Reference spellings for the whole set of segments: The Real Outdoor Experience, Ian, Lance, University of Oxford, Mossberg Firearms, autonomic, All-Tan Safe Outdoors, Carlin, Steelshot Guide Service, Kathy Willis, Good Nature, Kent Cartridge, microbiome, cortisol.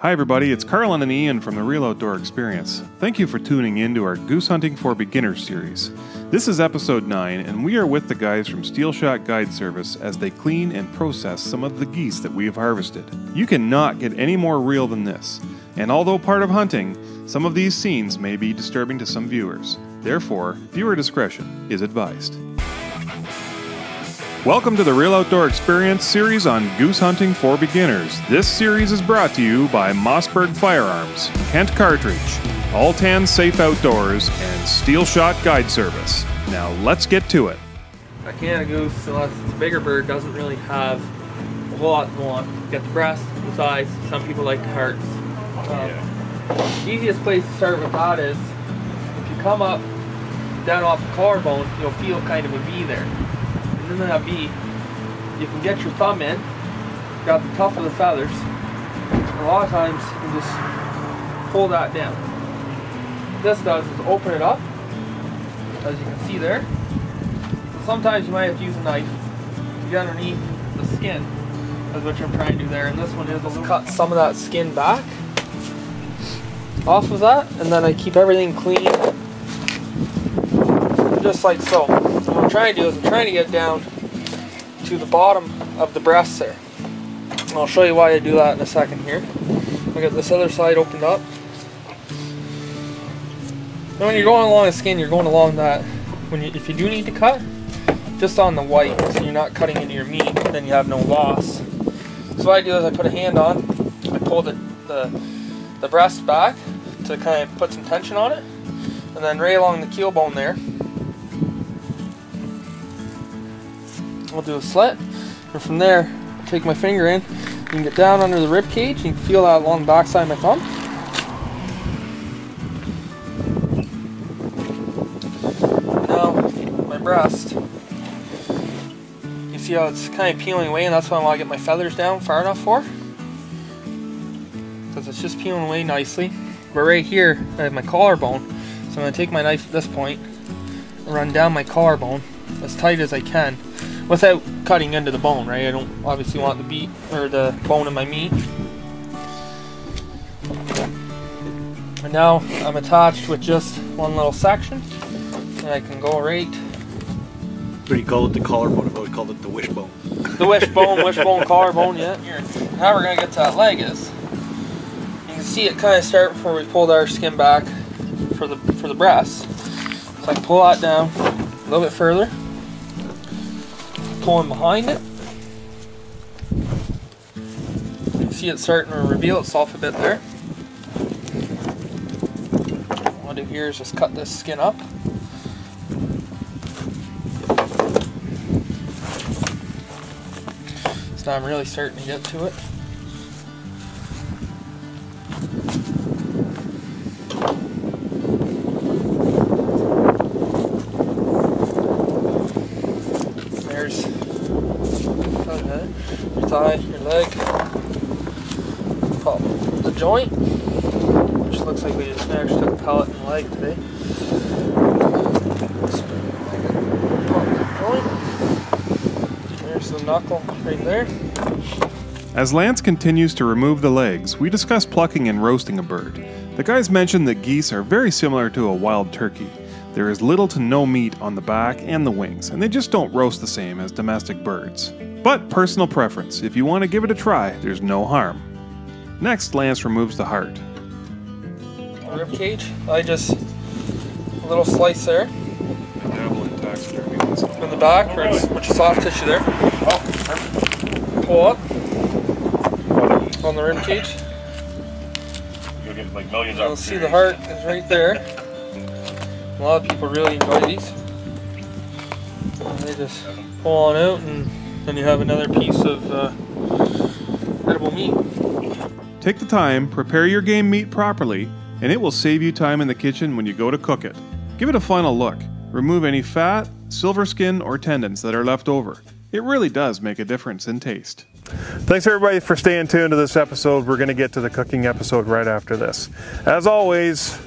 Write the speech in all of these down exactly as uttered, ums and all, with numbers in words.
Hi everybody, it's Carlin and Ian from The Real Outdoor Experience. Thank you for tuning in to our Goose Hunting for Beginners series. This is episode nine, and we are with the guys from Steelshot Guide Service as they clean and process some of the geese that we have harvested. You cannot get any more real than this, and although part of hunting, some of these scenes may be disturbing to some viewers. Therefore, viewer discretion is advised. Welcome to the Real Outdoor Experience series on Goose Hunting for Beginners. This series is brought to you by Mossberg Firearms, Kent Cartridge, All-Tan Safe Outdoors, and Steelshot Guide Service. Now let's get to it. A can of goose, unless it's a bigger bird, doesn't really have a whole lot going on. You got the breast, the sides, some people like the hearts. Um, yeah. The easiest place to start with that is, if you come up, down off the collarbone, you'll feel kind of a V there. And then that V, you can get your thumb in, grab the top of the feathers, and a lot of times you can just pull that down. What this does is open it up, as you can see there. So sometimes you might have to use a knife to get underneath the skin, is what I'm trying to do there. And this one is a little cut some of that skin back off of that, and then I keep everything clean, just like so. So what I'm trying to do is I'm trying to get down to the bottom of the breast there. And I'll show you why I do that in a second here. I got this other side opened up. And when you're going along the skin, you're going along that. When you, if you do need to cut, just on the white, so you're not cutting into your meat, then you have no loss. So what I do is I put a hand on, I pull the, the, the breast back to kind of put some tension on it, and then right along the keel bone there, I'll do a slit, and from there, I'll take my finger in, you can get down under the rib cage, you can feel that along the back side of my thumb. Now, my breast, you see how it's kind of peeling away, and that's what I want to get my feathers down far enough for, because it's just peeling away nicely. But right here, I have my collarbone, so I'm going to take my knife at this point, and run down my collarbone as tight as I can, without cutting into the bone, right? I don't obviously want the beat or the bone in my meat. And now I'm attached with just one little section, and I can go right. What do you call it? The collarbone. I've always called it the wishbone. The wishbone, wishbone, collarbone. Yeah. How we're gonna get to that leg is, you can see it kind of start before we pulled our skin back for the for the breast. So I can pull that down a little bit further, pulling behind it. You can see it starting to reveal itself a bit there. What I'll do here is just cut this skin up. So now I'm really starting to get to it. Thigh, your leg, pop the joint, which looks like we just snatched a pellet and leg today. Pop the joint. There's the knuckle right there. As Lance continues to remove the legs, we discuss plucking and roasting a bird. The guys mentioned that geese are very similar to a wild turkey. There is little to no meat on the back and the wings, and they just don't roast the same as domestic birds. But personal preference, if you want to give it a try, there's no harm. Next, Lance removes the heart. The rib cage, I just, a little slice there. I dabble in taxidermy. In the back, oh, really? Which is soft tissue there. Oh, pull up on the rib cage. You'll get like millions of opportunities. You'll see the heart is right there. A lot of people really enjoy these. And they just pull on out, and then you have another piece of uh, edible meat. Take the time, prepare your game meat properly, and it will save you time in the kitchen when you go to cook it. Give it a final look. Remove any fat, silver skin, or tendons that are left over. It really does make a difference in taste. Thanks everybody for staying tuned to this episode. We're going to get to the cooking episode right after this. As always,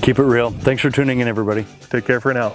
keep it real. Thanks for tuning in, everybody. Take care for now.